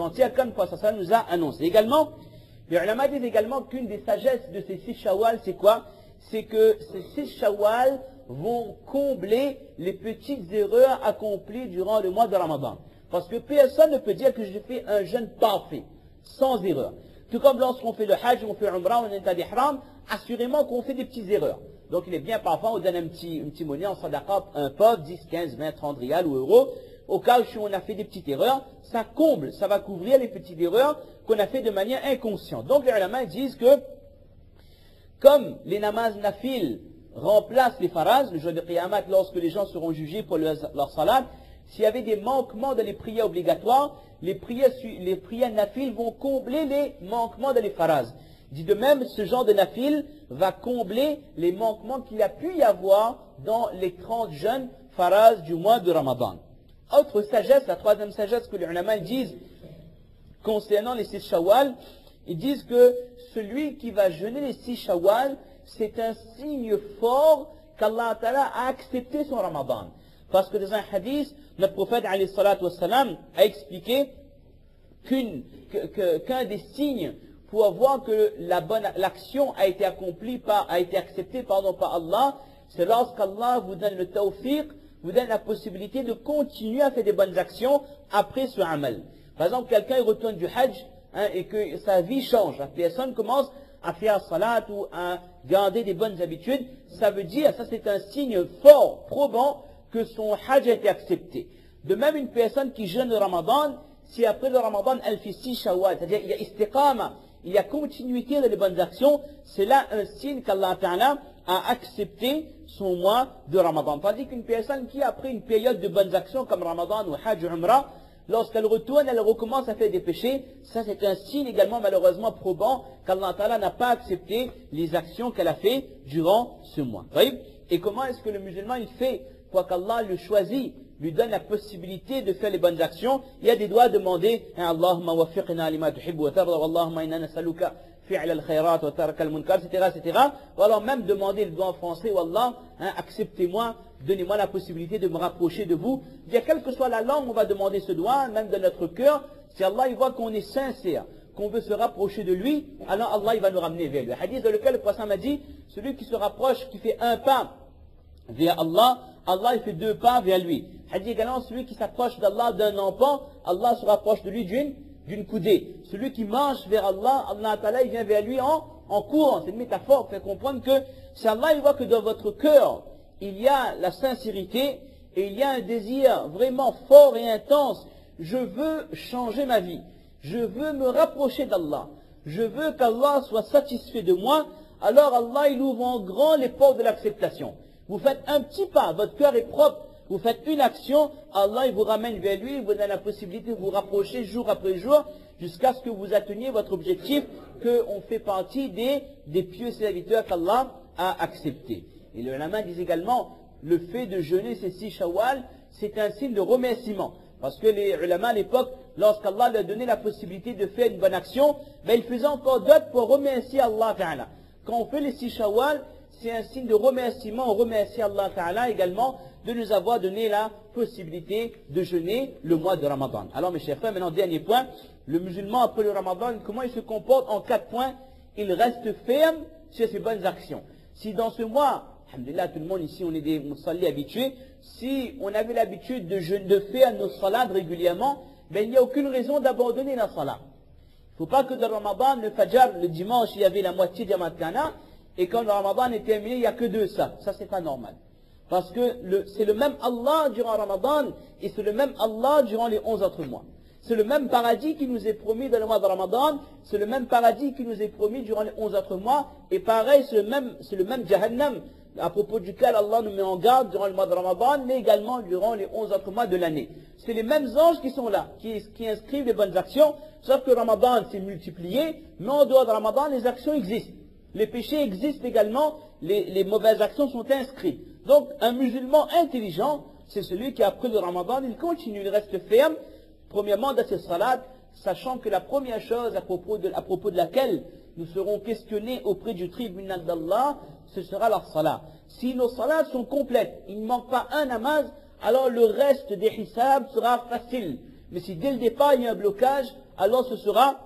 entière comme quoi ça nous a annoncé. Également, les ulama disent également qu'une des sagesses de ces 6 Shawal, c'est quoi? C'est que ces 6 Shawal vont combler les petites erreurs accomplies durant le mois de Ramadan. Parce que personne ne peut dire que je fais un jeûne parfait, sans erreur. Tout comme lorsqu'on fait le Hadj, on fait Umrah, on est à l'Ihram, assurément qu'on fait des petites erreurs. Donc il est bien parfois, on donne une petite monnaie en sadaqa, un pauvre, 10, 15, 20, 30 riyals ou euros. Au cas où on a fait des petites erreurs, ça comble, ça va couvrir les petites erreurs qu'on a fait de manière inconsciente. Donc les ulama disent que, comme les namaz nafil remplacent les faraz, le jour de Qiyamat, lorsque les gens seront jugés pour leur salat, s'il y avait des manquements dans les prières obligatoires, les prières nafil vont combler les manquements dans les faraz. Dit de même, ce genre de nafil va combler les manquements qu'il a pu y avoir dans les 30 jeûnes faraz du mois de Ramadan. Autre sagesse, la troisième sagesse que les ulama disent concernant les 6 Shawal, ils disent que celui qui va jeûner les 6 Shawal, c'est un signe fort qu'Allah Ta'ala a accepté son Ramadan. Parce que dans un hadith, notre prophète alayhi salatu wassalam a expliqué qu'un des signes pour voir que la bonne l'action a été accomplie par Allah, c'est lorsqu'Allah vous donne le tawfiq, vous donne la possibilité de continuer à faire des bonnes actions après ce amal. Par exemple, quelqu'un retourne du hajj et que sa vie change. La personne commence à faire salat ou à garder des bonnes habitudes. Ça veut dire, ça c'est un signe fort, probant, que son hajj a été accepté. De même, une personne qui jeûne le ramadan, si après le ramadan, elle fait 6 Shawal, c'est-à-dire il y a istiqama, il y a continuité dans les bonnes actions, c'est là un signe qu'Allah Ta'ala a accepté son mois de Ramadan. Tandis qu'une personne qui, après une période de bonnes actions comme Ramadan ou Hajj ou Umrah, lorsqu'elle retourne, elle recommence à faire des péchés, ça c'est un signe également malheureusement probant qu'Allah Ta'ala n'a pas accepté les actions qu'elle a fait durant ce mois. Et comment est-ce que le musulman il fait pour qu'Allah le choisit, lui donne la possibilité de faire les bonnes actions? Il y a des doigts demandés, « Allahumma wafiqna lima tuhibbu wa tarda, Allahumma inna nasaluka fi'la al-khayrat wa taraka al-munkar », etc., etc. Ou alors même demander le doigt en français, « Wallah, acceptez-moi, donnez-moi la possibilité de me rapprocher de vous ». Bien, quelle que soit la langue, on va demander ce doigt, même de notre cœur. Si Allah il voit qu'on est sincère, qu'on veut se rapprocher de lui, alors Allah il va nous ramener vers lui. Le hadith dans lequel le prophète m'a dit, « Celui qui se rapproche, qui fait un pas vers Allah, Allah il fait 2 pas vers lui. » Hadith également, celui qui s'approche d'Allah d'un empan, Allah se rapproche de lui d'une coudée. Celui qui marche vers Allah, Allah Ta'ala il vient vers lui en courant. C'est une métaphore pour faire comprendre que si Allah il voit que dans votre cœur, il y a la sincérité et il y a un désir vraiment fort et intense. Je veux changer ma vie. Je veux me rapprocher d'Allah. Je veux qu'Allah soit satisfait de moi. Alors Allah il ouvre en grand les portes de l'acceptation. Vous faites un petit pas, votre cœur est propre, vous faites une action, Allah il vous ramène vers lui, il vous donne la possibilité de vous rapprocher jour après jour, jusqu'à ce que vous atteigniez votre objectif, qu'on fait partie des pieux serviteurs qu'Allah a acceptés. Et le lama dit également, le fait de jeûner ces 6 Shawal, c'est un signe de remerciement. Parce que les ulama à l'époque, lorsqu'Allah leur donnait la possibilité de faire une bonne action, ils faisaient encore d'autres pour remercier Allah Ta'ala. Quand on fait les 6 Shawal, c'est un signe de remerciement, on remercie Allah Ta'ala également de nous avoir donné la possibilité de jeûner le mois de Ramadan. Alors mes chers frères, maintenant dernier point, le musulman après le Ramadan, comment il se comporte? En 4 points, il reste ferme sur ses bonnes actions. Si dans ce mois, alhamdulillah, tout le monde ici on est des musallis habitués, si on avait l'habitude de faire nos salats régulièrement, il n'y a aucune raison d'abandonner la salat. Il ne faut pas que dans le Ramadan, le fajr, le dimanche, il y avait la moitié de la matana, et quand le Ramadan est terminé, il n'y a que 2 ça. Ça, c'est pas normal. Parce que c'est le même Allah durant le Ramadan et c'est le même Allah durant les 11 autres mois. C'est le même paradis qui nous est promis dans le mois de Ramadan, c'est le même paradis qui nous est promis durant les 11 autres mois. Et pareil, c'est le même Jahannam, à propos duquel Allah nous met en garde durant le mois de Ramadan, mais également durant les 11 autres mois de l'année. C'est les mêmes anges qui sont là, qui inscrivent les bonnes actions, sauf que Ramadan s'est multiplié, mais en dehors de Ramadan, les actions existent. Les péchés existent également, les mauvaises actions sont inscrites. Donc un musulman intelligent, c'est celui qui après le Ramadan, il continue, il reste ferme, premièrement dans ses salats, sachant que la première chose à propos de laquelle nous serons questionnés auprès du tribunal d'Allah, ce sera leur salat. Si nos salats sont complètes, il ne manque pas un namaz, alors le reste des hisab sera facile. Mais si dès le départ il y a un blocage, alors ce sera,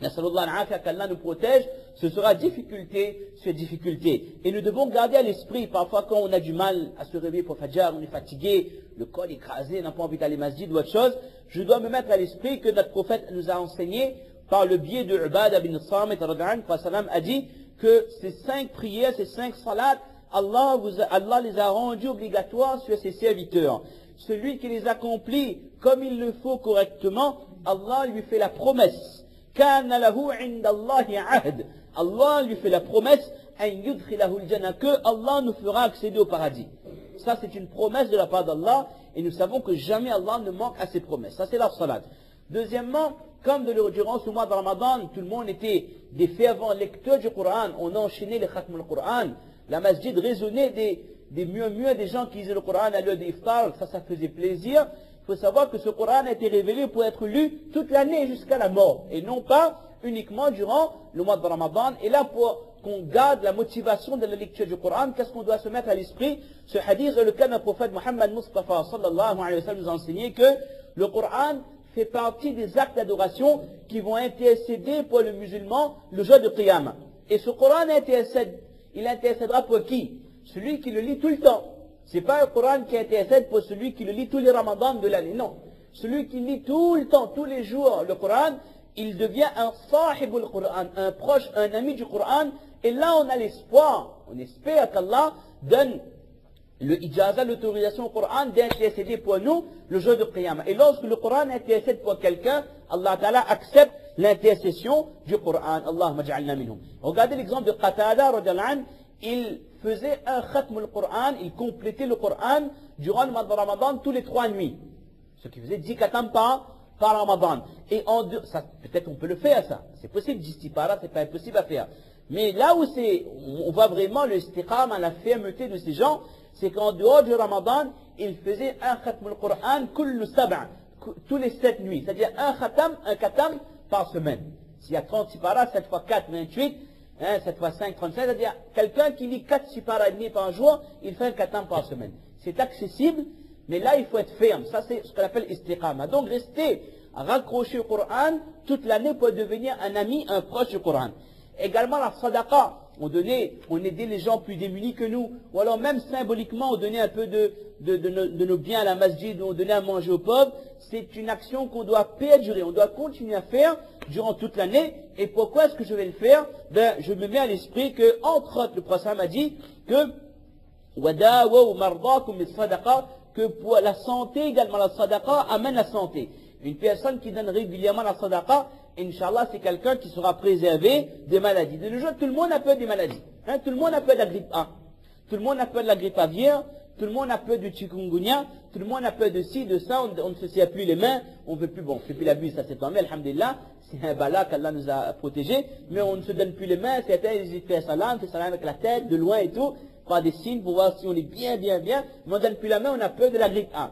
qu'Allah nous protège, ce sera difficulté sur difficulté. Et nous devons garder à l'esprit, parfois quand on a du mal à se réveiller pour Fajr, on est fatigué, le col écrasé, on n'a pas envie d'aller masjid ou autre chose, je dois me mettre à l'esprit que notre prophète nous a enseigné par le biais de 'Ubad ibn Samit, a dit que ces 5 prières, ces 5 salats, Allah les a rendus obligatoires sur ses serviteurs. Celui qui les accomplit comme il le faut correctement, Allah lui fait la promesse. Allah lui fait la promesse que Allah nous fera accéder au paradis. Ça c'est une promesse de la part d'Allah et nous savons que jamais Allah ne manque à ses promesses. Ça c'est la salat. Deuxièmement, comme durant ce mois de Ramadan, tout le monde était des fervents lecteurs du Coran, on a enchaîné les khatm al-Quran, la masjid résonnait des murmures des gens qui lisaient le Coran à l'heure d'Iftar, ça faisait plaisir. Il faut savoir que ce Coran a été révélé pour être lu toute l'année jusqu'à la mort, et non pas uniquement durant le mois de Ramadan. Et là, pour qu'on garde la motivation de la lecture du Coran, qu'est-ce qu'on doit se mettre à l'esprit? Ce hadith dans lequel le prophète Muhammad Mustafa sallallahu alayhi wa sallam nous a enseigné que le Coran fait partie des actes d'adoration qui vont intercéder pour le musulman le jour de Qiyam. Et ce Coran intercède, il intercédera pour qui? Celui qui le lit tout le temps. Ce n'est pas un Coran qui intercède pour celui qui le lit tous les Ramadans de l'année, non. Celui qui lit tout le temps, tous les jours le Coran, il devient un sahib al-Quran, un proche, un ami du Coran. Et là on a l'espoir, on espère qu'Allah donne le ijaza, l'autorisation au Coran d'intercéder pour nous le jour de Qiyamah. Et lorsque le Coran intercède pour quelqu'un, Allah Ta'ala accepte l'intercession du Coran. Allahumma ja'alna minhum. Regardez l'exemple de Qatada, il faisait un khatm al-Qur'an, il complétait le Qur'an durant le mois de Ramadan tous les 3 nuits. Ce qui faisait 10 khatams par Ramadan. Et en deux, peut-être on peut le faire ça, c'est possible, 10 tipara, c'est pas impossible à faire. Mais là où on voit vraiment le istiqam, la fermeté de ces gens, c'est qu'en dehors du Ramadan, ils faisaient un khatm al-Qur'an tous les 7 nuits. C'est-à-dire un khatam par semaine. S'il y a 30 tipara, 7 x 4, 28, 7 fois 5, 37, c'est-à-dire quelqu'un qui lit 4 siparas et demi par jour, il fait un khatam par semaine. C'est accessible, mais là il faut être ferme. Ça c'est ce qu'on appelle istiqama. Donc rester raccroché au Coran toute l'année pour devenir un ami, un proche du Coran. Également la sadaqa, on aidait les gens plus démunis que nous, ou alors même symboliquement on donnait un peu de nos biens à la masjid, on donnait à manger aux pauvres. C'est une action qu'on doit perdurer, on doit continuer à faire durant toute l'année. Et pourquoi est-ce que je vais le faire? Ben, je me mets à l'esprit que, entre autres, le prophète m'a dit que pour la santé également, la sadaqa amène la santé. Une personne qui donne régulièrement la sadaqa, Inch'Allah, c'est quelqu'un qui sera préservé des maladies. De nos jours, tout le monde a peur des maladies. Hein? Tout le monde a peur de la grippe A. Tout le monde a peur de la grippe aviaire. Tout le monde a peur du chikungunya. Tout le monde a peur de ci, de ça. On ne se sert plus les mains. On ne veut plus, bon, c'est plus la buse, ça c'est tombé, alhamdulillah. C'est un bala qu'Allah nous a protégé. Mais on ne se donne plus les mains. Certains, ils font salam avec la tête, de loin et tout, par des signes pour voir si on est bien, bien, bien. Mais on ne donne plus la main, on a peur de la grippe A.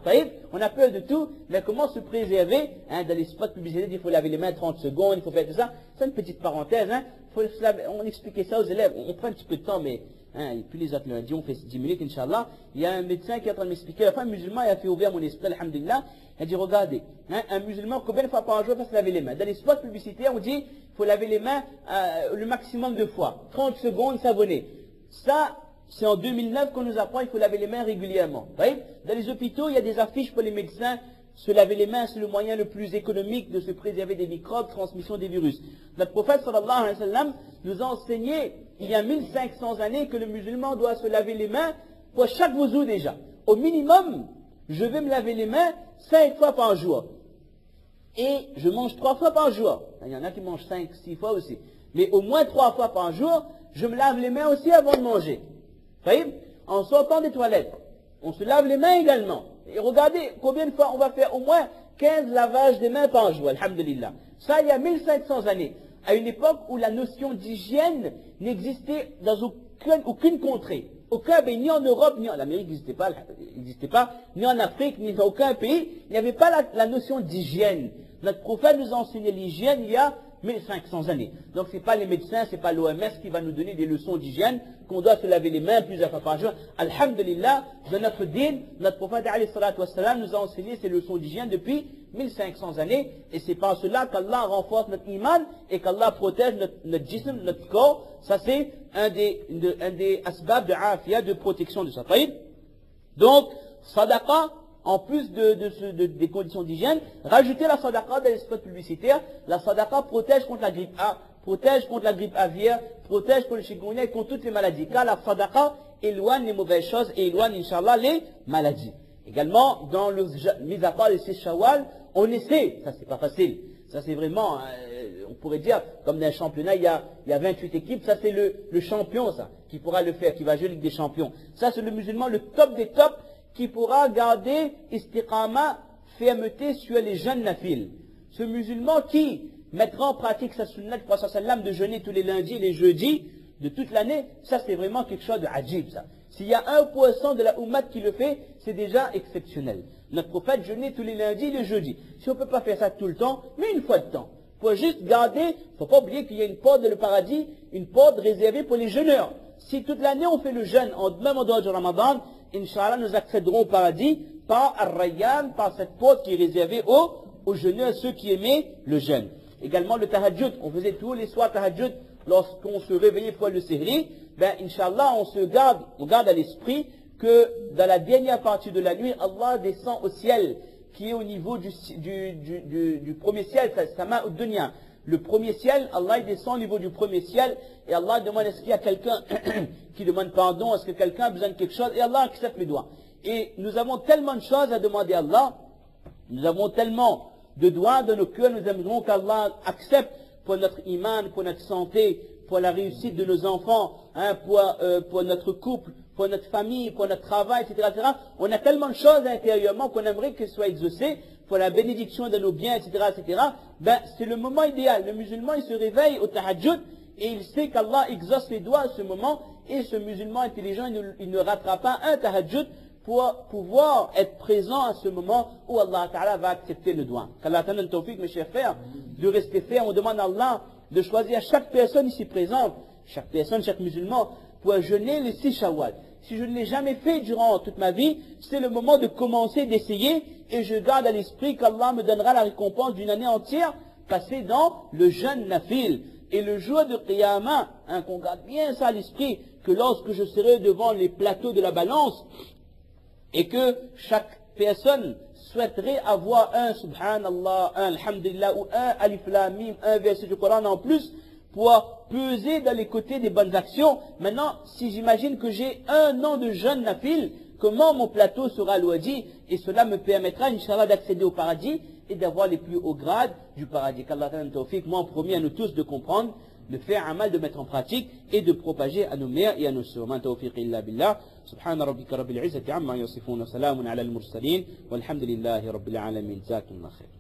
On a peur de tout, mais comment se préserver, hein? Dans les spots publicitaires, il faut laver les mains 30 secondes, il faut faire tout ça. C'est une petite parenthèse, hein? On expliquait ça aux élèves. On prend un petit peu de temps, mais, hein, et puis les autres lundis, on fait 10 minutes, Inch'Allah. Il y a un médecin qui est en train de m'expliquer, enfin, un musulman, il a fait ouvrir mon esprit, alhamdulillah. Il a dit, regardez, hein, un musulman, combien de fois par jour il faut se laver les mains? Dans les spots publicitaires, on dit, il faut laver les mains le maximum de fois. 30 secondes, s'abonner. Ça, c'est en 2009 qu'on nous apprend, il faut laver les mains régulièrement. Vous voyez? Dans les hôpitaux, il y a des affiches pour les médecins. Se laver les mains, c'est le moyen le plus économique de se préserver des microbes, transmission des virus. Notre prophète sallallahu alayhi wa sallam nous a enseigné, il y a 1500 années, que le musulman doit se laver les mains pour chaque wuzu déjà. Au minimum, je vais me laver les mains 5 fois par jour. Et je mange 3 fois par jour. Il y en a qui mangent 5, 6 fois aussi. Mais au moins 3 fois par jour, je me lave les mains aussi avant de manger. Vous voyez? En sortant des toilettes, on se lave les mains également. Et regardez combien de fois on va faire au moins 15 lavages des mains par jour, alhamdulillah. Ça, il y a 1500 années, à une époque où la notion d'hygiène n'existait dans aucune contrée. Aucun pays, ni en Europe, ni en Amérique, n'existait pas, ni en Afrique, ni dans aucun pays, il n'y avait pas la notion d'hygiène. Notre prophète nous a enseigné l'hygiène il y a 1500 années. Donc ce n'est pas les médecins, ce n'est pas l'OMS qui va nous donner des leçons d'hygiène, qu'on doit se laver les mains plusieurs fois par jour. Alhamdulillah, dans notre din, notre prophète nous a enseigné ces leçons d'hygiène depuis 1500 années. Et c'est par cela qu'Allah renforce notre iman et qu'Allah protège notre jism, notre corps. Ça c'est un des asbab de afia, de protection de sa taïd. Donc, sadaqa, en plus des conditions d'hygiène, rajoutez la sadaqa dans l'espace publicitaire. La sadaqa protège contre la grippe A, protège contre la grippe aviaire, protège contre le chikungunya et contre toutes les maladies. Car la sadaqa éloigne les mauvaises choses et éloigne, Inch'Allah, les maladies. Également, dans le mis à part les 6 Shawal, on essaie, ça c'est pas facile, ça c'est vraiment, on pourrait dire, comme dans un championnat, il y a 28 équipes, ça c'est le champion, ça, qui pourra le faire, qui va jouer Ligue des champions. Ça c'est le musulman, le top des tops, qui pourra garder istiqama, fermeté sur les jeunes nafil. Ce musulman qui mettra en pratique sa sunnah du prophète sallam de jeûner tous les lundis et les jeudis de toute l'année, ça c'est vraiment quelque chose de ajib, ça. S'il y a 1% de la ummah qui le fait, c'est déjà exceptionnel. Notre prophète jeûnait tous les lundis et les jeudis. Si on ne peut pas faire ça tout le temps, mais une fois de temps. Il faut juste garder, il ne faut pas oublier qu'il y a une porte dans le paradis, une porte réservée pour les jeûneurs. Si toute l'année on fait le jeûne, même en dehors du Ramadan, Inch'Allah, nous accéderons au paradis par Al-Rayyan, par cette porte qui est réservée aux jeûneurs, ceux qui aimaient le jeûne. Également le tahajjud, on faisait tous les soirs tahajjud lorsqu'on se réveillait pour le sehri. Ben Inch'Allah, on garde à l'esprit que dans la dernière partie de la nuit, Allah descend au ciel, qui est au niveau du premier ciel, sama ad-dunya. Le premier ciel, Allah descend au niveau du premier ciel et Allah demande est-ce qu'il y a quelqu'un qui demande pardon, est-ce que quelqu'un a besoin de quelque chose et Allah accepte les doigts. Et nous avons tellement de choses à demander à Allah, nous avons tellement de doigts dans nos cœurs, nous aimerons qu'Allah accepte pour notre iman, pour notre santé, pour la réussite de nos enfants, hein, pour notre couple, pour notre famille, pour notre travail, etc., etc. On a tellement de choses intérieurement qu'on aimerait qu'elles soient exaucées, pour la bénédiction de nos biens, etc., etc. Ben, c'est le moment idéal. Le musulman, il se réveille au tahajjud et il sait qu'Allah exauce les doigts à ce moment. Et ce musulman intelligent, il ne ratera pas un tahajjud pour pouvoir être présent à ce moment où Allah Ta'ala va accepter le doigt. Qu'Allah Ta'ala nous tawfiq, mes chers frères, de rester ferme. On demande à Allah de choisir à chaque personne ici présente, chaque personne, chaque musulman, pour jeûner les 6 Shawwal. Si je ne l'ai jamais fait durant toute ma vie, c'est le moment de commencer, d'essayer, et je garde à l'esprit qu'Allah me donnera la récompense d'une année entière passée dans le jeûne nafil. Et le jour de Qiyamah, hein, qu'on garde bien ça à l'esprit, que lorsque je serai devant les plateaux de la balance, et que chaque personne souhaiterait avoir un subhanallah, un alhamdulillah, ou un alif lam mim, un verset du Coran en plus, pour peser dans les côtés des bonnes actions. Maintenant, si j'imagine que j'ai un an de jeûne nafil, comment mon plateau sera loadi? Et cela me permettra, Inch'Allah, d'accéder au paradis et d'avoir les plus hauts grades du paradis. Qu'Allah Ta'ala nous tawfiq, moi, promis à nous tous de comprendre, de faire un mal, de mettre en pratique et de propager à nos mères et à nos sœurs. Man tawfiq illa billah. Subhana rabbika rabbil izzati amma yasifun wa salamun ala al-mursalin. Walhamdulillahi rabbil alamin. Jazakumullah khair.